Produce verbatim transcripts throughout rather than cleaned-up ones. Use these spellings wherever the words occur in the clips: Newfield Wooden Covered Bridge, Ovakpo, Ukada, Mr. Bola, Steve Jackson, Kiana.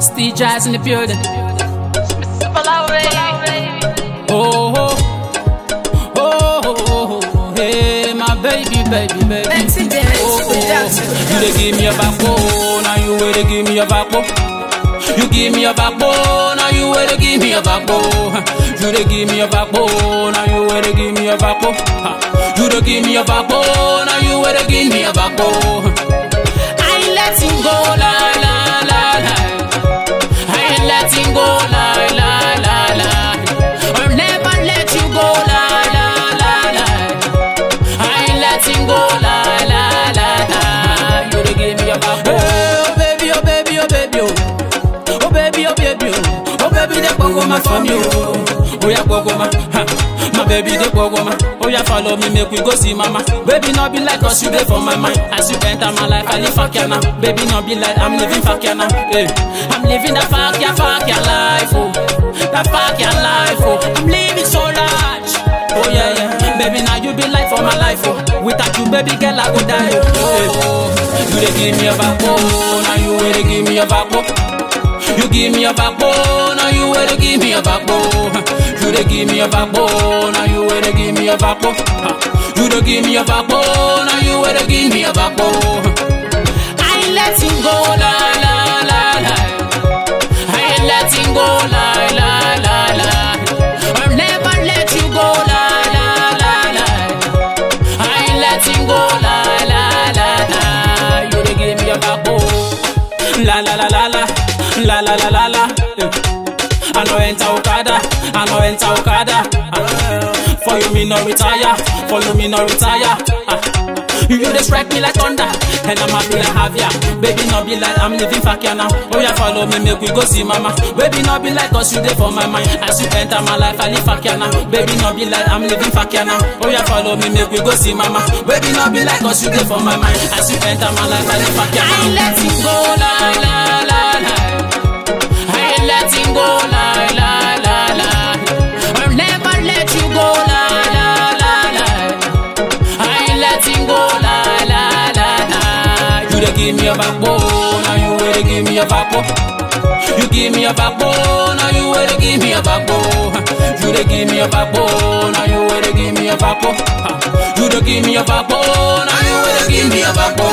Steve Jackson in the building. Mister Bola, oh, oh, oh, oh, hey, my baby, baby, baby. Oh, oh, you dey give me Ovakpo, now you way dey give me Ovakpo. You give me Ovakpo, now you way dey give me Ovakpo. You dey give me Ovakpo, now you way dey give me Ovakpo. You dey give me Ovakpo, now you way dey give me Ovakpo. My family, oh, oh, yeah, go, go, ma. Ha. My baby, they go, go, ma. Oh, yeah, follow me, make we go see mama. Baby, not be like us, you dey for my mind. As you enter my life, I live for Kiana. Baby, not be like, I'm living for Kiana. Hey. I'm living the fuck your, fuck your life, oh. The fuck your life, oh. I'm living so large. Oh, yeah, yeah. Baby, now you be like for my life, oh. Without you, baby, girl, I would die, oh. Hey. You dey give me Ovakpo, now you way dey give me Ovakpo. You give me Ovakpo, now you way to give me Ovakpo. You dey give me Ovakpo, now you way to give me Ovakpo. You dey give me Ovakpo, now you way to give me Ovakpo. I ain't letting go, la la la la. I ain't letting go, la la la la. I'll never let you go, la la la la. I ain't letting go, la la la la. You dey give me Ovakpo, la la la la la. La la la la la, yeah. I no enter Ukada, I no enter Ukada. Uh, for you me no retire, for you me no retire. Uh, you dey strike me like thunder, and I'm happy like Javier. Baby no be like I'm living for Kiana. Oh yeah, follow me, make we go see mama. Baby no be like us, you dey for my mind. As you enter my life, I live for Kiana. Baby no be like I'm living for Kiana. Oh yeah, follow me, make we go see mama. Baby no be like us, you dey for my mind. As you enter my life, I live for Kiana. I ain't letting go, la la la. Give me Ovakpo, now you way to give me Ovakpo. You give me Ovakpo, now you way to give me Ovakpo. You dey give me Ovakpo, now you way to give me Ovakpo. You dey give me Ovakpo, now you way to give me Ovakpo.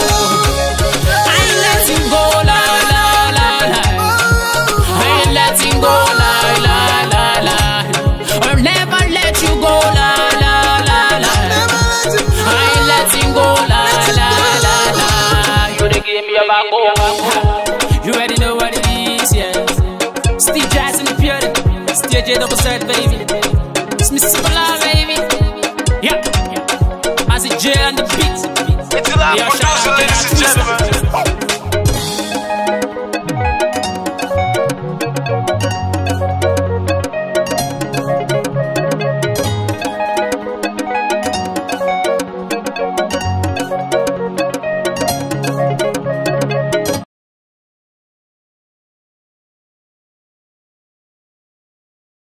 I ain't letting go, la la la la. I ain't letting go, la la la la. I'll never let you go, la la la la. I ain't letting go, la la la la. Give me Ovakpo. You already know what it is, yeah. Steve Jackson in the building. Steve J double set, baby. It's Mister Bola, baby. Yeah, yeah. As a J on the beat. Yeah, shout out, ladies and gentlemen.